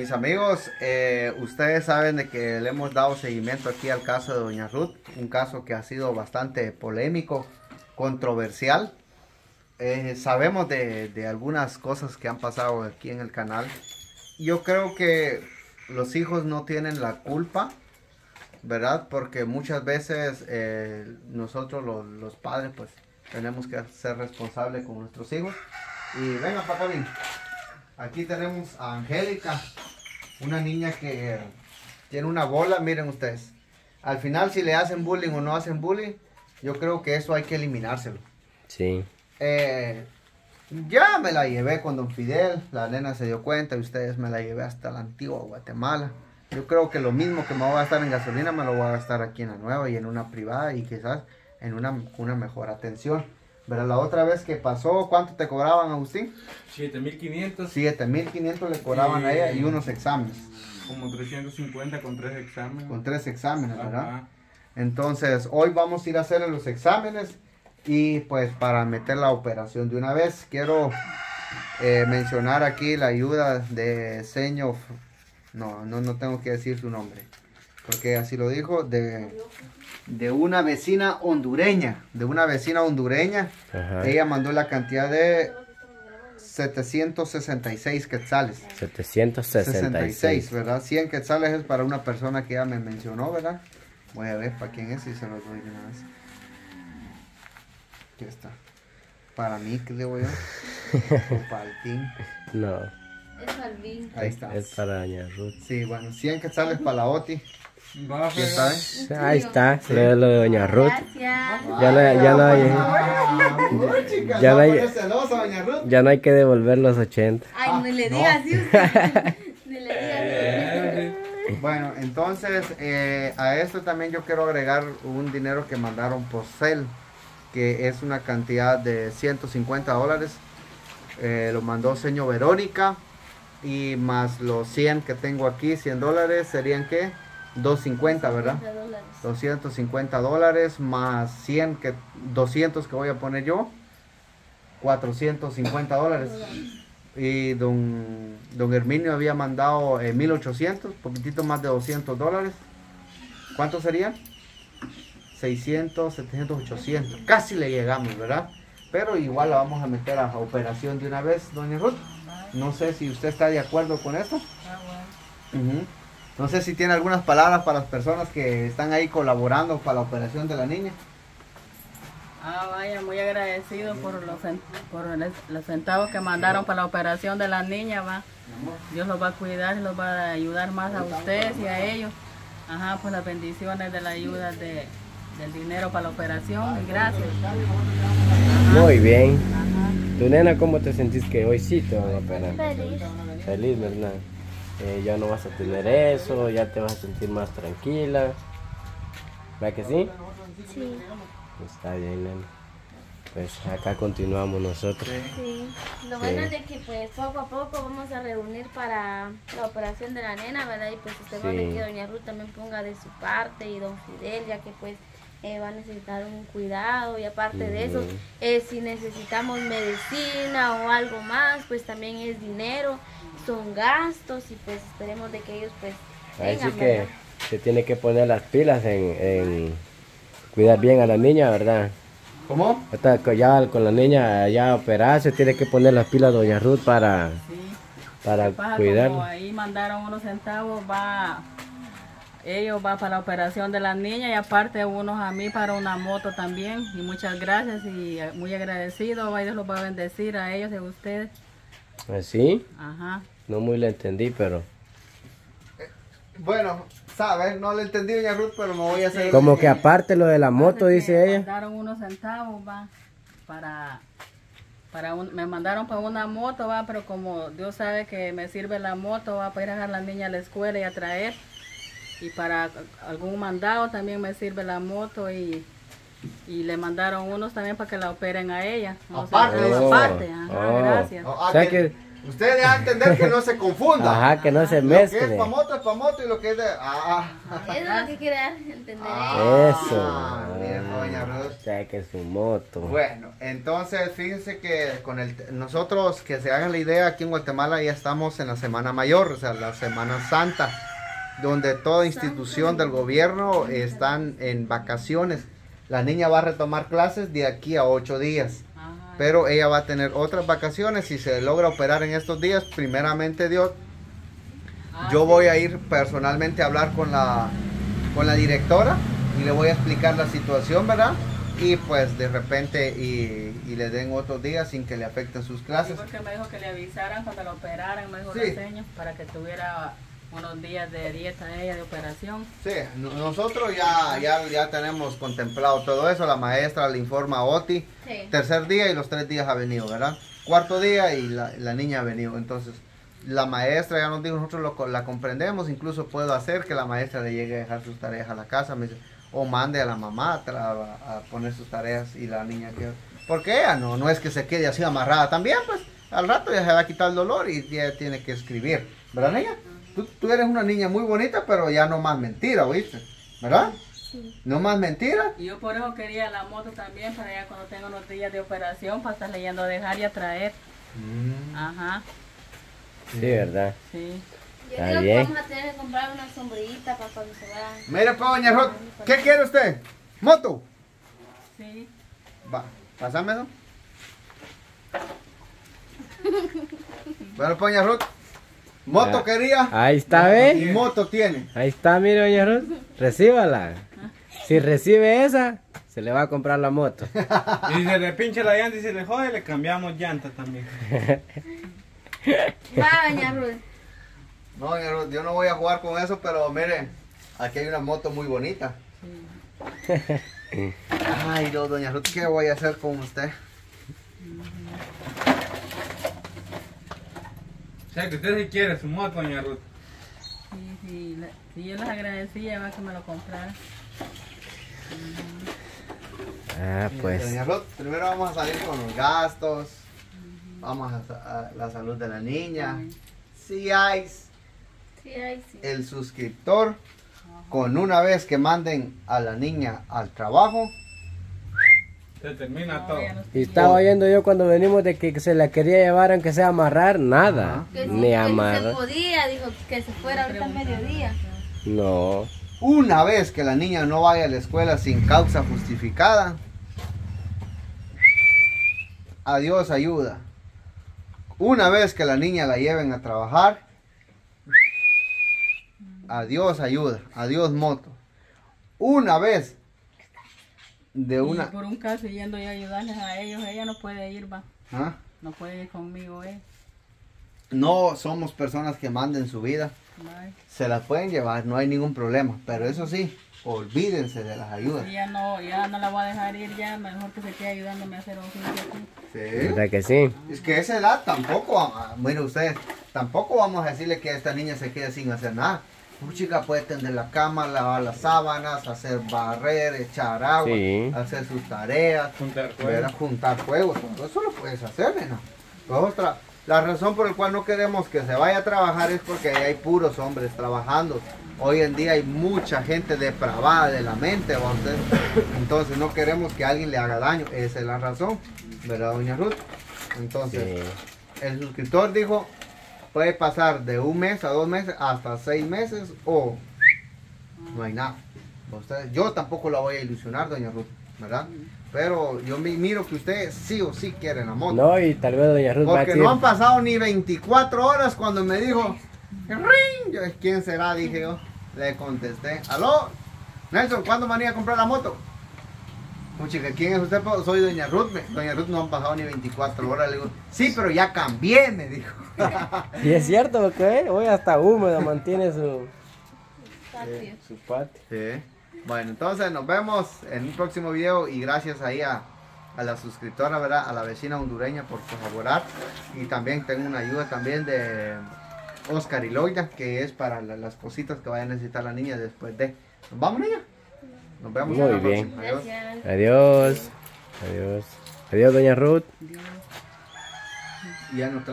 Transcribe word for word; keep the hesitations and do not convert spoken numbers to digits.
Mis amigos, eh, ustedes saben de que le hemos dado seguimiento aquí al caso de Doña Ruth, un caso que ha sido bastante polémico, controversial. Eh, sabemos de, de algunas cosas que han pasado aquí en el canal. Yo creo que los hijos no tienen la culpa, ¿verdad? Porque muchas veces eh, nosotros los, los padres pues tenemos que ser responsables con nuestros hijos. Y venga para acá, bien. Aquí tenemos a Angélica, una niña que tiene una bola, miren ustedes. Al final, si le hacen bullying o no hacen bullying, yo creo que eso hay que eliminárselo. Sí. Eh, ya me la llevé con don Fidel, la nena se dio cuenta y ustedes me la llevé hasta la antigua Guatemala. Yo creo que lo mismo que me voy a gastar en gasolina, me lo voy a gastar aquí en la nueva y en una privada y quizás en una, una mejor atención. Pero la otra vez que pasó, ¿cuánto te cobraban, Agustín? siete mil quinientos. siete mil quinientos le cobraban y, a ella y unos exámenes. Como trescientos cincuenta con tres exámenes. Con tres exámenes, ajá, ¿verdad? Entonces, hoy vamos a ir a hacer los exámenes y pues para meter la operación de una vez. Quiero eh, mencionar aquí la ayuda de señor... No, no, no tengo que decir su nombre, porque así lo dijo, de... de una vecina hondureña, de una vecina hondureña. Ajá. Ella mandó la cantidad de setecientos sesenta y seis quetzales. setecientos sesenta y seis, ¿verdad? cien quetzales es para una persona que ya me mencionó, ¿verdad? Voy a ver para quién es y se los doy una vez. Aquí está. Para mí, ¿qué digo yo? O para el team. No. Es para el team. Ahí está. Es para Doña Ruth. Sí, bueno, cien quetzales para la Oti. Está, ¿eh? Ahí está, sí. Lo de Doña Ruth. Gracias. Ya no hay, ya no hay, ya no hay, ya no hay que devolver los ochenta. Ay, ah, no le digas así. No le digas así. Bueno, entonces eh, a esto también yo quiero agregar un dinero que mandaron por Zel, que es una cantidad de ciento cincuenta dólares. Eh, lo mandó señor Verónica y más los cien que tengo aquí, cien dólares, serían que doscientos cincuenta, ¿verdad? doscientos cincuenta dólares más cien, que doscientos que voy a poner yo, cuatrocientos cincuenta dólares. Y don, don Herminio había mandado eh, mil ochocientos, poquitito más de doscientos dólares. ¿Cuánto serían? seiscientos, setecientos, ochocientos. Casi le llegamos, ¿verdad? Pero igual la vamos a meter a operación de una vez, doña Ruth. No sé si usted está de acuerdo con esto. Ah, bueno. Uh-huh. No sé si tiene algunas palabras para las personas que están ahí colaborando para la operación de la niña. Ah, vaya, muy agradecido por los, por los centavos que mandaron para la operación de la niña, va. Dios los va a cuidar y los va a ayudar más a ustedes y a ellos. Ajá, pues las bendiciones de la ayuda de, del dinero para la operación. Gracias. Ajá. Muy bien. Ajá. ¿Tu nena cómo te sentís que hoy sí te van a operar? Feliz. Feliz, ¿verdad? Eh, ya no vas a tener eso, ya te vas a sentir más tranquila. ¿Verdad que sí? Sí. Está bien, nena. Pues acá continuamos nosotros. Sí. Lo bueno sí. es de que pues poco a poco vamos a reunir para la operación de la nena, ¿verdad? Y pues usted va a ver que doña Ruth también ponga de su parte y don Fidel, ya que pues eh, va a necesitar un cuidado y aparte uh-huh. de eso, eh, si necesitamos medicina o algo más, pues también es dinero. Son gastos y pues esperemos de que ellos pues así que ¿verdad? Se tiene que poner las pilas en, en cuidar bien a la niña, ¿verdad? ¿Cómo? Hasta ya con la niña ya operada se tiene que poner las pilas doña Ruth para sí. para cuidar. Ahí mandaron unos centavos, va ellos va para la operación de la niña y aparte unos a mí para una moto también y muchas gracias y muy agradecido, Dios los va a bendecir a ellos y a ustedes. ¿Así? Ajá. No muy le entendí, pero... Bueno, sabes, no le entendí, doña Ruth, pero me voy a hacer... Como que aparte lo de la moto, dice ella. Me mandaron unos centavos, va, para... para un, me mandaron para una moto, va, pero como Dios sabe que me sirve la moto, va, para ir a dejar a la niña a la escuela y a traer. Y para algún mandado también me sirve la moto y... Y le mandaron unos también para que la operen a ella. No aparte, sé, aparte. Ajá, oh. gracias. O sea que Usted debe entender que no se confunda. Ajá, que no se mezcle. Lo que es pamoto es pamoto y lo que es de... Ah. Eso es lo que quiere entender. Ah, eso. Ah, bien, doña Ruth. O sea, que es su moto. Bueno, entonces fíjense que con el nosotros, que se hagan la idea, aquí en Guatemala ya estamos en la Semana Mayor, o sea, la Semana Santa, donde toda institución del gobierno están en vacaciones. La niña va a retomar clases de aquí a ocho días. Pero ella va a tener otras vacaciones. Si se logra operar en estos días, primeramente Dios, yo voy a ir personalmente a hablar con la, con la directora y le voy a explicar la situación, ¿verdad? Y pues de repente y, y le den otros días sin que le afecten sus clases. Sí, porque me dijo que le avisaran cuando la operaran, me dijo sí. El señor, para que tuviera unos días de dieta ella, de operación. Sí, nosotros ya, ya, ya tenemos contemplado todo eso. La maestra le informa a Oti. Sí. Tercer día y los tres días ha venido, ¿verdad? Cuarto día y la, la niña ha venido. Entonces, la maestra ya nos dijo, nosotros lo, la comprendemos. Incluso puedo hacer que la maestra le llegue a dejar sus tareas a la casa. Me dice, o mande a la mamá a, a, a poner sus tareas y la niña queda. Porque ella no, no es que se quede así amarrada también, pues. Al rato ya se va a quitar el dolor y ya tiene que escribir. ¿Verdad, niña? Tú, tú eres una niña muy bonita, pero ya no más mentira, ¿oíste? ¿Verdad? Sí. No más mentira. Yo por eso quería la moto también, para ya cuando tengo unos días de operación, para estar leyendo a dejar y a traer. Mm. Ajá. Sí, ¿verdad? Sí. Yo creo que vamos a tener que comprar una sombrillita para cuando se vayan. Mira, pues, doña Ruth, ¿qué quiere usted? ¿Moto? Sí. Va, pásame eso. Bueno, pues, doña Ruth. Moto ah, quería. Ahí está, ¿ves? Y moto tiene. Ahí está, mire, doña Ruth. Recíbala. Si recibe esa, se le va a comprar la moto. Y si se le pinche la llanta y se le jode, le cambiamos llanta también. Va, doña Ruth. No, doña Ruth, yo no voy a jugar con eso, pero mire, aquí hay una moto muy bonita. Ay, no, doña Ruth, ¿qué voy a hacer con usted? O sea, que usted sí quiere su moto, doña Ruth. Sí, sí, la, sí, yo les agradecía, va, que me lo comprara. Uh-huh. Ah, pues. Sí, doña Ruth, primero vamos a salir con los gastos, uh-huh. Vamos a, a la salud de la niña. Uh-huh. Sí hay, sí hay, sí. El suscriptor, uh-huh. Con una vez que manden a la niña al trabajo, se termina no, todo. Y estaba oyendo yo cuando venimos de que se la quería llevar aunque sea amarrar, nada. Que ni que amarrar. No se podía, dijo que se fuera ahorita al mediodía. No. Una vez que la niña no vaya a la escuela sin causa justificada, a Dios ayuda. Una vez que la niña la lleven a trabajar, a Dios ayuda, a Dios moto. Una vez de una... Y por un caso yendo y ayudarles a ellos, ella no puede ir, va. ¿Ah? No puede ir conmigo, eh. No somos personas que manden su vida. Bye. Se las pueden llevar, no hay ningún problema. Pero eso sí, olvídense de las ayudas. Sí, ya no, ya no la voy a dejar ir, ya mejor que se quede ayudándome a hacer oficio aquí. Sí. ¿Verdad que sí? Es que a esa edad tampoco, mire ustedes, tampoco vamos a decirle que esta niña se quede sin hacer nada. Una chica puede tender la cama, lavar las sábanas, hacer barrer, echar agua, sí. Hacer sus tareas, juntar fuegos, juntar fuegos. Eso lo puedes hacer, nena. Otra, la razón por la cual no queremos que se vaya a trabajar es porque ahí hay puros hombres trabajando. Hoy en día hay mucha gente depravada de la mente, ¿va usted? Entonces no queremos que alguien le haga daño. Esa es la razón, ¿verdad, doña Ruth? Entonces, sí. El suscriptor dijo... Puede pasar de un mes a dos meses hasta seis meses o no hay nada. Usted, yo tampoco la voy a ilusionar, doña Ruth, ¿verdad? Pero yo miro que ustedes sí o sí quieren la moto. No, y tal vez doña Ruth. Porque no han pasado ni veinticuatro horas cuando me dijo, ¡ring! Yo, ¿quién será? Dije yo. Le contesté, aló, Nelson, ¿cuándo me van a ir a comprar la moto? Chica, ¿quién es usted? Soy doña Ruth. Doña Ruth, no han pasado ni veinticuatro horas. Le digo, sí, pero ya cambié, me dijo. Y es cierto, porque hoy hasta húmedo mantiene su patio. Eh, su patio. Sí. Bueno, entonces nos vemos en un próximo video y gracias ahí a, a la suscriptora, ¿verdad? A la vecina hondureña por colaborar. Y también tengo una ayuda también de Oscar y Loya, que es para la, las cositas que vaya a necesitar la niña después de... ¿Vamos, niña? Nos vemos. Muy bien. Adiós. Adiós. Adiós. Adiós, doña Ruth. Adiós. Ya nos traje.